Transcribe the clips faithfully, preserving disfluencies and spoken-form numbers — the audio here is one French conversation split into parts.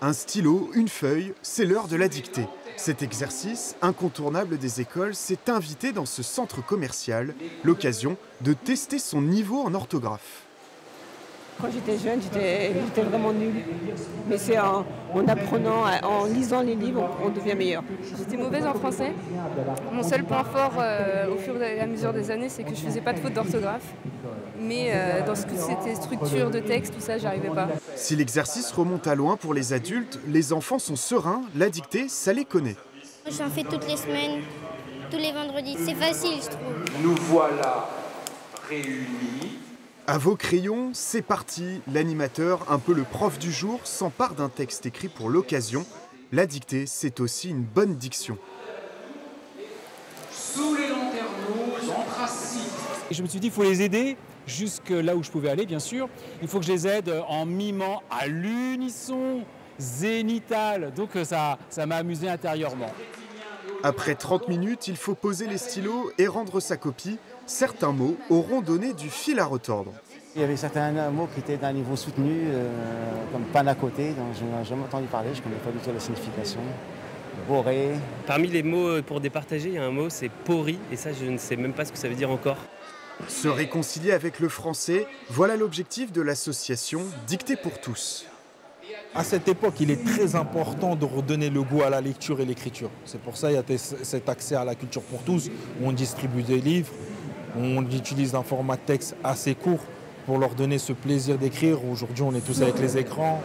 Un stylo, une feuille, c'est l'heure de la dictée. Cet exercice, incontournable des écoles, s'est invité dans ce centre commercial, l'occasion de tester son niveau en orthographe. Quand j'étais jeune, j'étais vraiment nulle. Mais c'est en, en apprenant, en lisant les livres, on, on devient meilleur. J'étais mauvaise en français. Mon seul point fort euh, au fur et à mesure des années, c'est que je ne faisais pas de faute d'orthographe. Mais euh, dans ce que c'était structure de texte, tout ça, j'arrivais pas. Si l'exercice remonte à loin pour les adultes, les enfants sont sereins, la dictée, ça les connaît. J'en fais toutes les semaines, tous les vendredis. C'est facile, je trouve. Nous voilà réunis. À vos crayons, c'est parti. L'animateur, un peu le prof du jour, s'empare d'un texte écrit pour l'occasion. La dictée, c'est aussi une bonne diction. Sous les lanternes rouges, anthracite. Je me suis dit, il faut les aider jusque là où je pouvais aller, bien sûr. Il faut que je les aide en mimant à l'unisson, zénital. Donc ça, ça m'a amusé intérieurement. Après trente minutes, il faut poser les stylos et rendre sa copie. Certains mots auront donné du fil à retordre. Il y avait certains mots qui étaient d'un niveau soutenu, euh, comme panne à côté, dont je n'ai jamais entendu parler, je ne connais pas du tout la signification. Boré. Parmi les mots pour départager, il y a un mot, c'est pourri, et ça, je ne sais même pas ce que ça veut dire encore. Se réconcilier avec le français, voilà l'objectif de l'association Dictée pour tous. À cette époque, il est très important de redonner le goût à la lecture et l'écriture. C'est pour ça qu'il y a cet accès à la culture pour tous, où on distribue des livres, on utilise un format texte assez court pour leur donner ce plaisir d'écrire. Aujourd'hui, on est tous avec les écrans.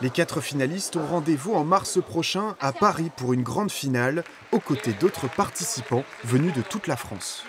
Les quatre finalistes ont rendez-vous en mars prochain à Paris pour une grande finale, aux côtés d'autres participants venus de toute la France.